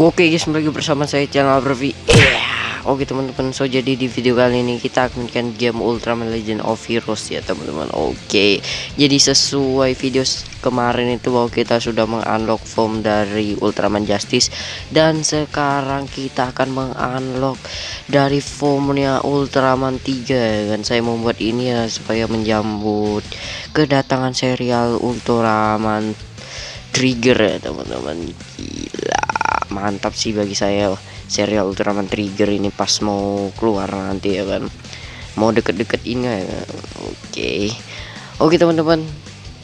Oke guys, kembali bersama saya channel AbdurRaffi. Oke teman-teman, so jadi di video kali ini kita akan mainkan game Ultraman Legend of Heroes ya teman-teman. Oke, jadi sesuai video kemarin itu bahwa kita sudah mengunlock form dari Ultraman Justice, dan sekarang kita akan mengunlock dari formnya Ultraman Tiga. Dan saya membuat ini ya supaya menjambut kedatangan serial Ultraman Trigger ya teman-teman. Gila, mantap sih bagi saya serial Ultraman Trigger ini pas mau keluar nanti ya kan, mau deket-deket ini ya kan? Oke teman-teman,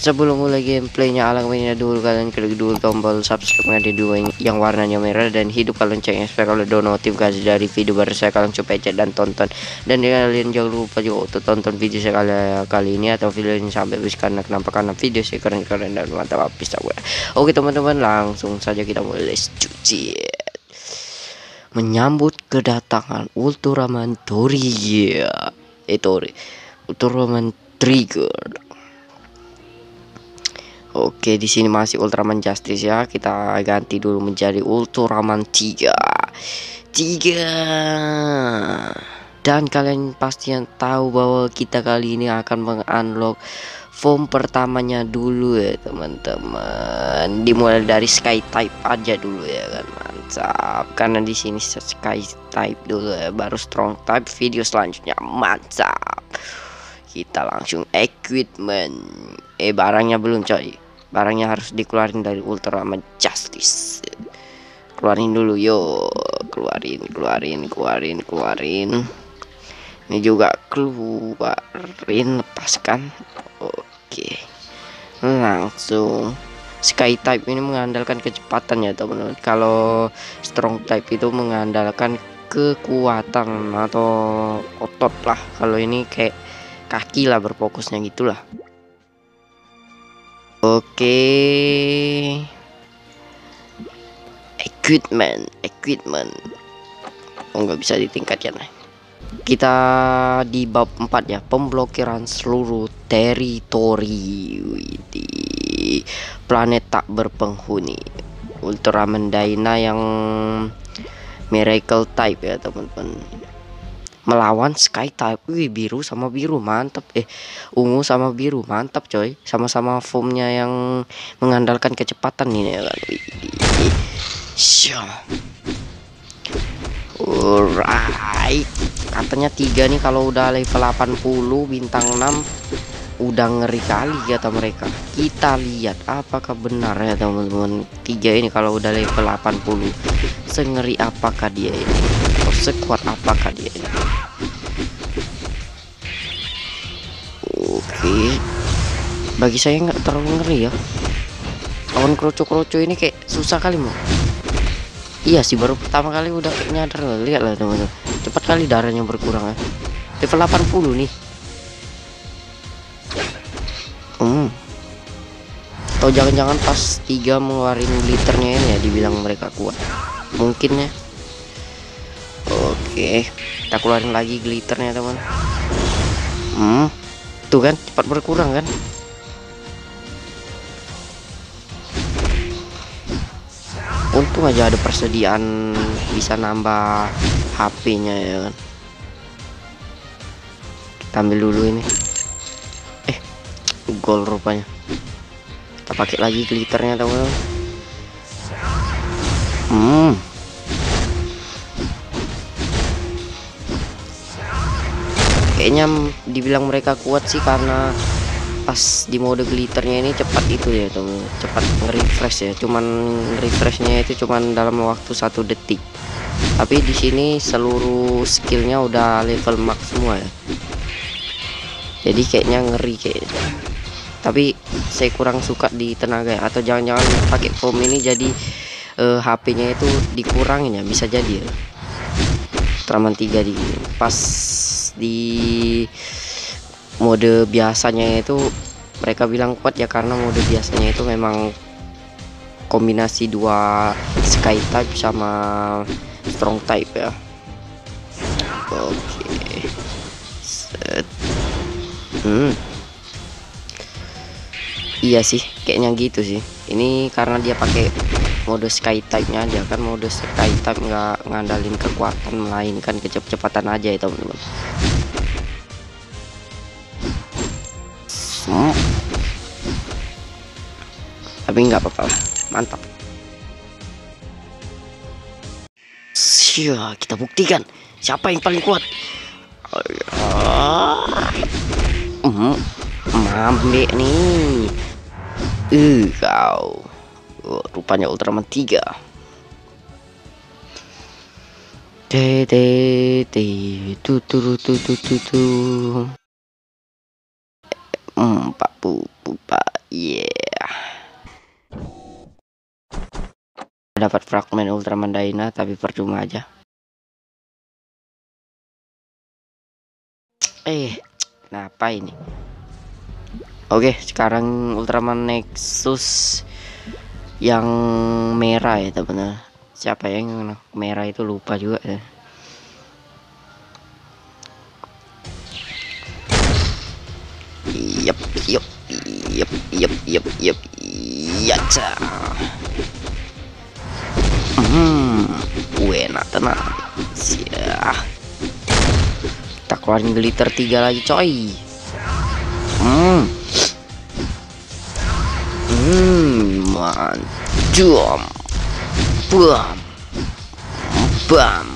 sebelum mulai gameplaynya, alangkahnya dulu kalian klik dulu tombol subscribe di dua yang warnanya merah dan hidup. Kalian cek supaya kalau download notifikasi dari video baru saya, kalian coba cek dan tonton. Dan kalian jangan lupa juga untuk tonton video saya kali ini atau video ini sampai habis, karena kenapa? Karena video saya keren-keren dan mantap habis. Oke teman-teman, langsung saja kita mulai. Cuci menyambut kedatangan Ultraman Torea, Ultraman Trigger. Oke, di sini masih Ultraman Justice ya. Kita ganti dulu menjadi Ultraman Tiga. Dan kalian pasti yang tahu bahwa kita kali ini akan mengunlock form pertamanya dulu ya teman-teman. Dimulai dari Sky Type aja dulu ya kan, mantap. Karena di sini Sky Type dulu ya, baru Strong Type video selanjutnya, mantap. Kita langsung equipment. Barangnya belum coy, barangnya harus dikeluarin dari Ultraman Justice. Keluarin dulu yo, keluarin. Ini juga keluarin, lepaskan. Oke, langsung Sky Type ini mengandalkan kecepatan ya teman-teman. Kalau Strong Type itu mengandalkan kekuatan atau otot lah. Kalau ini kayak kaki lah, berfokusnya gitulah. Oke. Equipment. Oh, nggak bisa ditingkatkan. Kita di bab 4 ya, pemblokiran seluruh teritori di planet tak berpenghuni. Ultraman Dyna yang Miracle Type ya teman-teman, melawan Sky Type. Wih, biru sama biru mantap, ungu sama biru mantap coy, sama-sama formnya yang mengandalkan kecepatan ini ya kan. Alright, katanya Tiga nih kalau udah level 80 bintang 6 udah ngeri kali kata mereka. Kita lihat apakah benar ya teman-teman, Tiga ini kalau udah level 80 sengeri apakah dia ini, sekuat apakah dia ini. Oke, bagi saya nggak terlalu ngeri ya. Lawan kroco-kroco ini kayak susah kali mau. Iya sih, baru pertama kali udah nyadar. Lihatlah teman-teman, cepat kali darahnya berkurang ya, level 80 nih. Oh, jangan-jangan pas Tiga mengeluarin liternya ini ya dibilang mereka kuat mungkin ya. Oke, kita keluarin lagi glitternya teman. Tuh kan, cepat berkurang kan. Untung aja ada persediaan bisa nambah HP-nya ya kan. Kita ambil dulu ini. Gol rupanya. Kita pakai lagi glitternya teman. Kayaknya dibilang mereka kuat sih karena pas di mode glitternya ini cepat itu ya teman, cepat nge-refresh ya. Cuman refreshnya itu cuman dalam waktu 1 detik. Tapi di sini seluruh skillnya udah level max semua ya. Jadi kayaknya ngeri kayaknya. Tapi saya kurang suka di tenaga ya. Atau jangan-jangan pakai foam ini jadi HP-nya itu dikurangin ya, bisa jadi ya. Ultraman Tiga di pas di mode biasanya itu mereka bilang kuat ya, karena mode biasanya itu memang kombinasi dua Sky Type sama Strong Type ya. Oke. Iya sih, kayaknya gitu sih. Ini karena dia pakai mode Sky Type-nya, dia kan mode Sky Type nggak ngandalin kekuatan melainkan kecepatan aja ya teman-teman. Tapi nggak apa-apa, mantap. Siap, kita buktikan siapa yang paling kuat. Mambek nih. Kau. Rupanya Ultraman Tiga. Pak Pak, yeah. Dapat fragmen Ultraman Dyna tapi percuma aja. Kenapa ini? Oke, sekarang Ultraman Nexus yang merah ya teman-teman. Siapa yang merah itu lupa juga ya. Yaca. Enak tenang. Siah. Kita keluarin glitter 3 lagi coy. Manjum, bam, bam,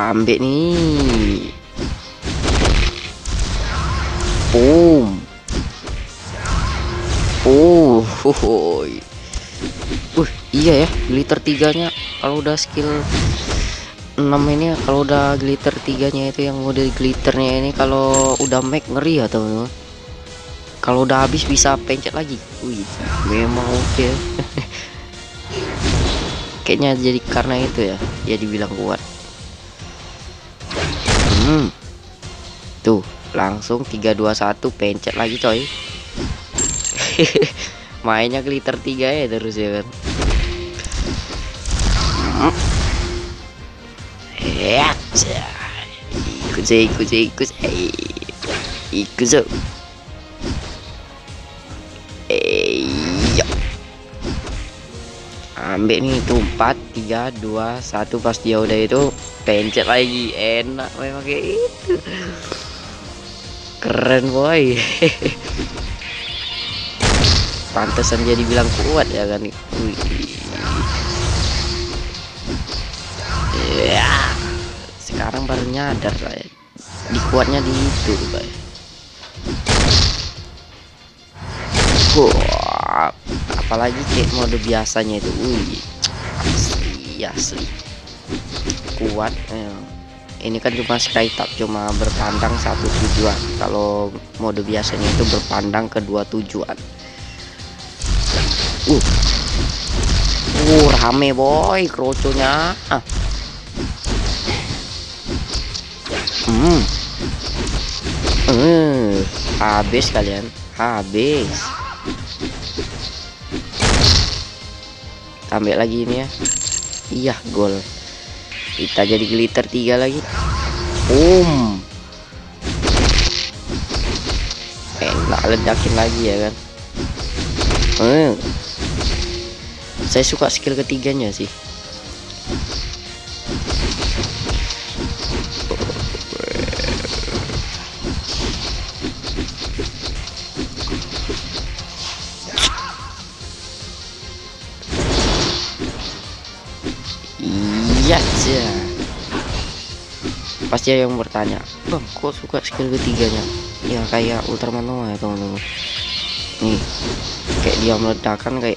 ambek nih, boom, iya ya, glitter tiganya kalau udah skill 6 ini, kalau udah glitter tiganya itu yang mode glitternya ini kalau udah make ngeri ya teman-teman. Kalau udah habis bisa pencet lagi. Wih, memang oke. Kayaknya jadi karena itu ya, ya dibilang kuat. Tuh, langsung 3, 2, 1 pencet lagi coy. Mainnya glitter 3 ya terus ya kan. Ikut. Ambek nih tuh 4, 3, 2, 1 pas dia udah itu pencet lagi, enak memang kayak itu, keren boy. Pantesan jadi bilang kuat ya kan. Sekarang baru nyadar saya dikuatnya di itu boy. Apalagi kayak mode biasanya itu, asli kuat. Ini kan cuma Sky Type, cuma berpandang satu tujuan. Kalau mode biasanya itu berpandang kedua tujuan. Rame boy, kroconya. Habis kalian, habis. Ambil lagi ini ya. Iya, gol. Kita jadi glitter 3 lagi. Enak, ledakin lagi ya kan. Saya suka skill ketiganya sih. Pasti yang bertanya, bang kok suka skill ketiganya? Ya kayak Ultraman Noah ya teman-teman. Nih, kayak dia meledakan, kayak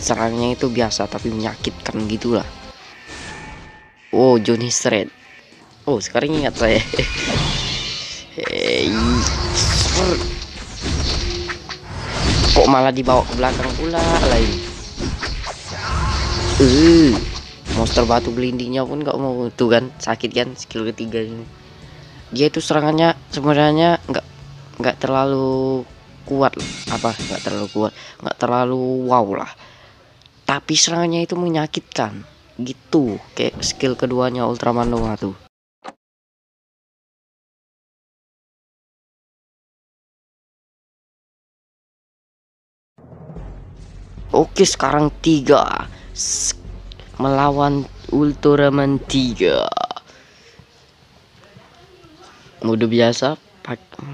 serangnya itu biasa tapi menyakitkan gitulah. Johnny Shred. Sekarang ingat saya. Kok malah dibawa ke belakang pula lain. Monster batu gelindingnya pun nggak mau tuh kan, sakit kan skill ketiga ini. Dia itu serangannya sebenarnya nggak terlalu kuat, nggak terlalu wow lah, tapi serangannya itu menyakitkan gitu kayak skill keduanya Ultraman Noah tuh. Oke, sekarang Tiga melawan Ultraman Tiga. Mode biasa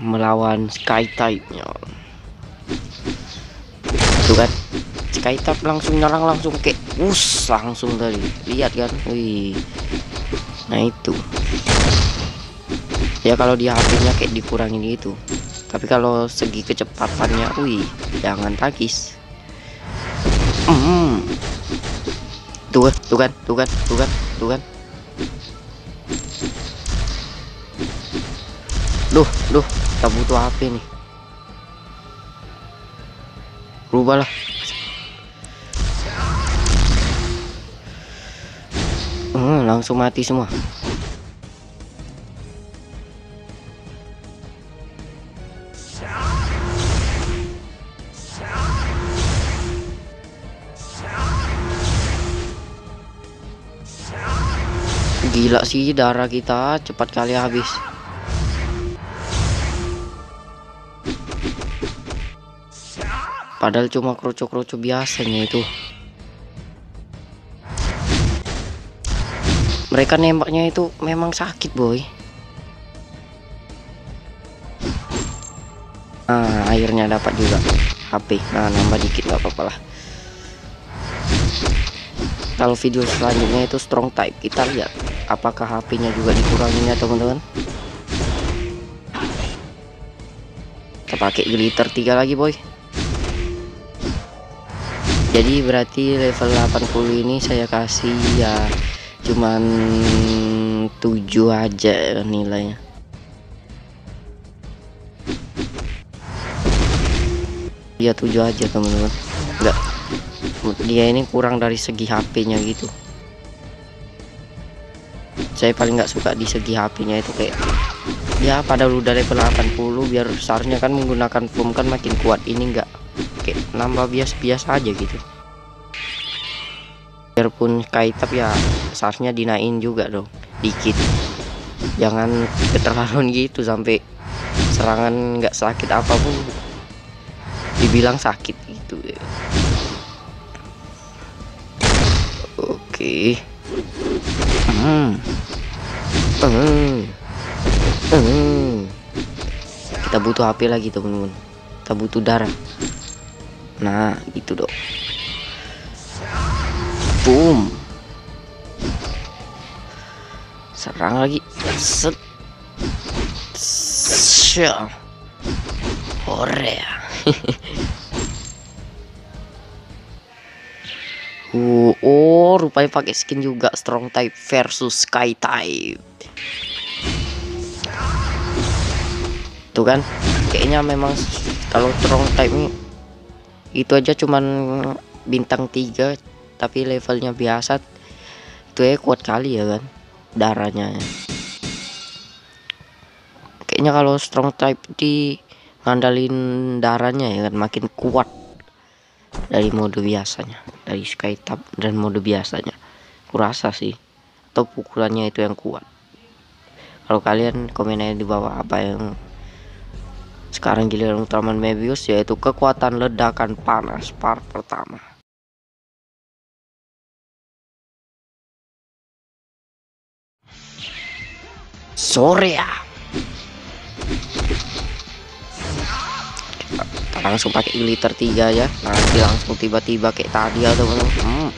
melawan Sky Type-nya. Tuh kan, Sky Type langsung nyerang, langsung ke us, langsung tadi. Lihat kan, wih. Nah itu. Ya kalau dia HP-nya kayak dikurangin gitu. Tapi kalau segi kecepatannya, wih, jangan tagis. Tuh kan. Duh, tak butuh HP nih. Rubahlah. Langsung mati semua. Gila sih, darah kita cepat kali habis. Padahal cuma kroco-kroco biasanya itu. Mereka nembaknya itu memang sakit, boy. Ah, akhirnya dapat juga HP. Nah, nambah dikit nggak apa-apa lah. Kalau video selanjutnya itu Strong Type, kita lihat apakah HP-nya juga dikuranginya, teman-teman. Kita pakai glitter 3 lagi, boy. Jadi berarti level 80 ini saya kasih ya cuman 7 aja nilainya. Ya 7 aja, teman-teman. Enggak, dia ini kurang dari segi HP-nya gitu. Saya paling nggak suka di segi HP-nya itu, kayak ya padahal udah level 80 biar besarnya kan menggunakan foam kan makin kuat. Ini enggak, kayak nambah bias-bias aja gitu. Biarpun kaitab ya besarnya dinain juga dong dikit, jangan keterlaluan gitu sampai serangan nggak sakit apapun dibilang sakit gitu ya. Oke. Kita butuh HP lagi, teman-teman. Kita butuh darah. Nah, gitu dong. Boom. Serang lagi. Set. Syah. Hore. Oh, rupanya pakai skin juga Strong Type versus Sky Type. Tuh kan, kayaknya memang kalau Strong Type ini itu aja cuman bintang 3 tapi levelnya biasa. Itu ya kuat kali ya kan darahnya. Kayaknya kalau Strong Type di ngandalin darahnya ya kan makin kuat dari mode biasanya, dari Sky Type dan mode biasanya kurasa sih, atau pukulannya itu yang kuat. Kalau kalian komen aja di bawah apa yang sekarang giliran Ultraman Mebius, yaitu kekuatan ledakan panas part pertama. Sore ya, langsung pakai glitter 3 aja, nanti langsung tiba-tiba kayak tadi ya, teman-teman.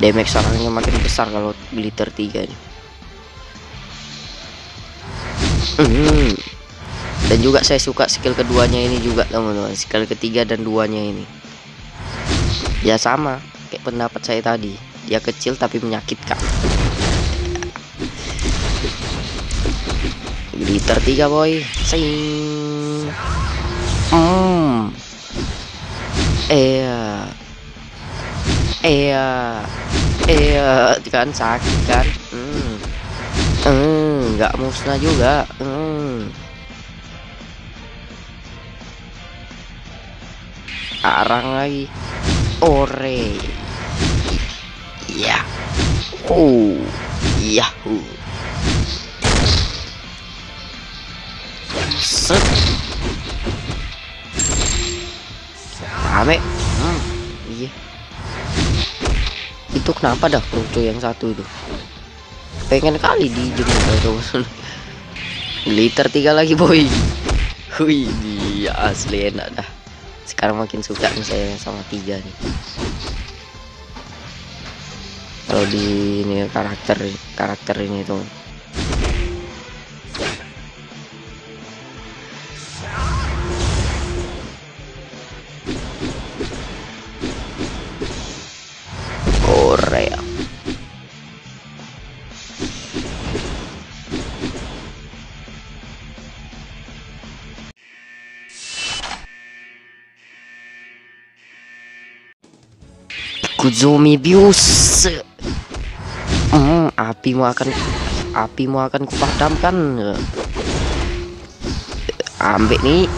Damage sarangnya makin besar kalau glitter 3 ini. Dan juga saya suka skill keduanya ini juga, teman-teman. Skill ketiga dan duanya ini ya sama kayak pendapat saya tadi, dia kecil tapi menyakitkan. Glitter 3, boy. Sing. Kan sakit kan. Nggak musnah juga. Arang lagi. Ore. Iya. Oh. Yahoo. Set. Rame. Kenapa dah lucu yang satu itu? Pengen kali dijemur terus. Glitter tiga lagi boy. Wih, dia asli enak dah. Sekarang makin suka saya sama tiga nih. Kalau di ini karakter ini tuh. Mebius, api mu akan kupadamkan. Ambek nih,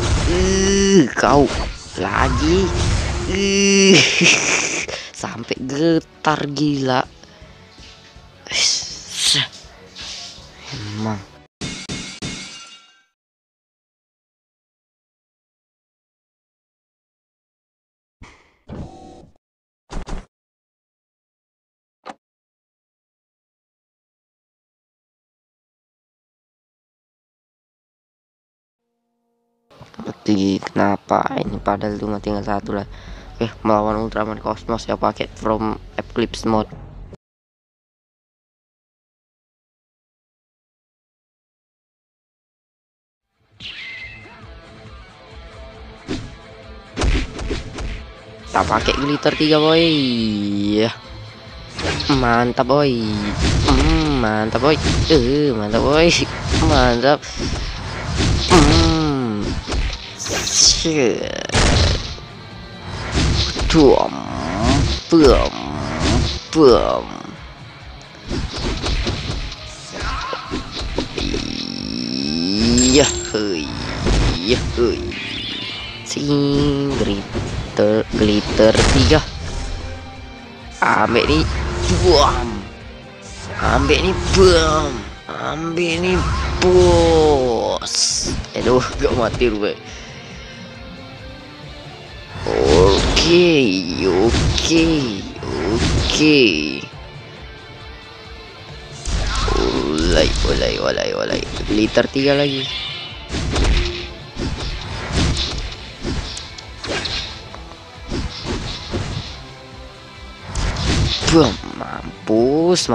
kau lagi, sampai getar gila. Emang. Kenapa ini padahal cuma tinggal satu lah. Oke, melawan Ultraman Cosmos ya pakai from Eclipse Mode. Kita pakai glitter 3 boy. Mantap boy. Mantap boy. Mantap boy. Mantap. Boom, boom, boom. Yahoo, sing glitter tiga. Ambek nih, boom. Ambek nih, boom. Ambek nih, bos. Aduh, gak mati gue. Oke. Olay. Glitter tiga lagi. Bum, mampus.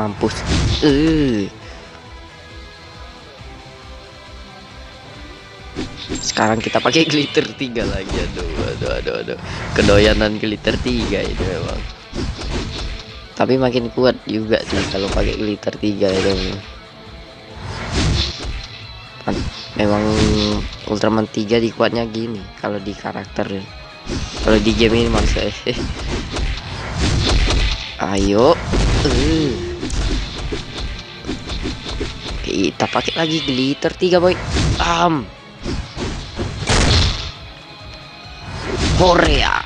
Sekarang kita pakai glitter 3 lagi. Aduh. Kedoyanan glitter 3 itu memang. Tapi makin kuat juga sih kalau pakai glitter 3 itu. Memang Ultraman 3 dikuatnya gini kalau di karakter. Kalau di game ini maksudnya. Ayo. Kita pakai lagi glitter 3 boy. Korea.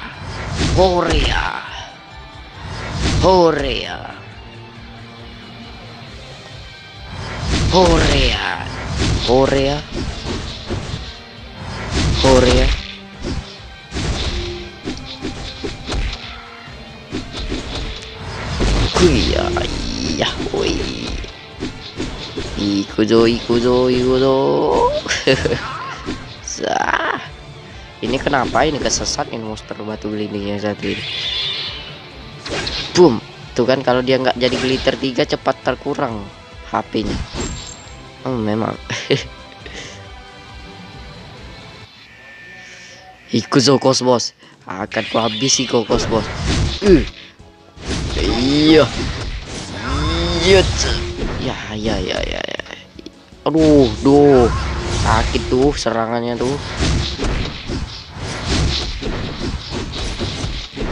Ikuzo. Ini kenapa ini kesesat ini monster batu gelinding yang satu ini. Boom. Tuh kan kalau dia nggak jadi glitter 3 cepat terkurang HP-nya. Memang. Ikuzo Cosmos. Akan ku habisi kau Cosmos. Iya. Aduh. Sakit tuh serangannya tuh.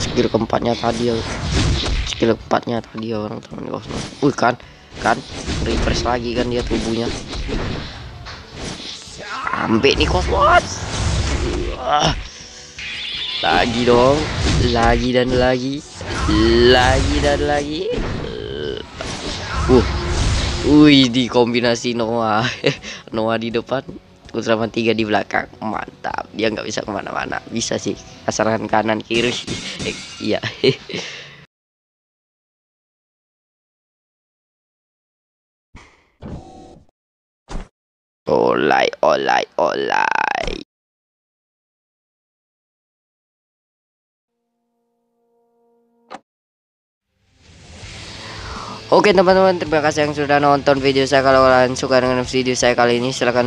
Skill keempatnya tadi orang teman Cosmos. Kan refresh lagi kan dia tubuhnya. Ambek nih Cosmos. Lagi dong, lagi dan lagi. Wih, di kombinasi Noah di depan, Ultraman 3 di belakang. Mantap, dia nggak bisa kemana-mana. Bisa sih kasaran kanan kiri. Iya. Olay. Oke teman-teman, terima kasih yang sudah nonton video saya. Kalau kalian suka dengan video saya kali ini, silahkan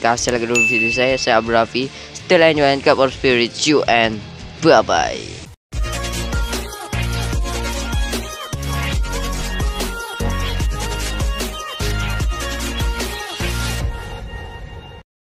kasih like dulu video saya AbdurRaffi. Stay line, cup of spirit you, and bye-bye.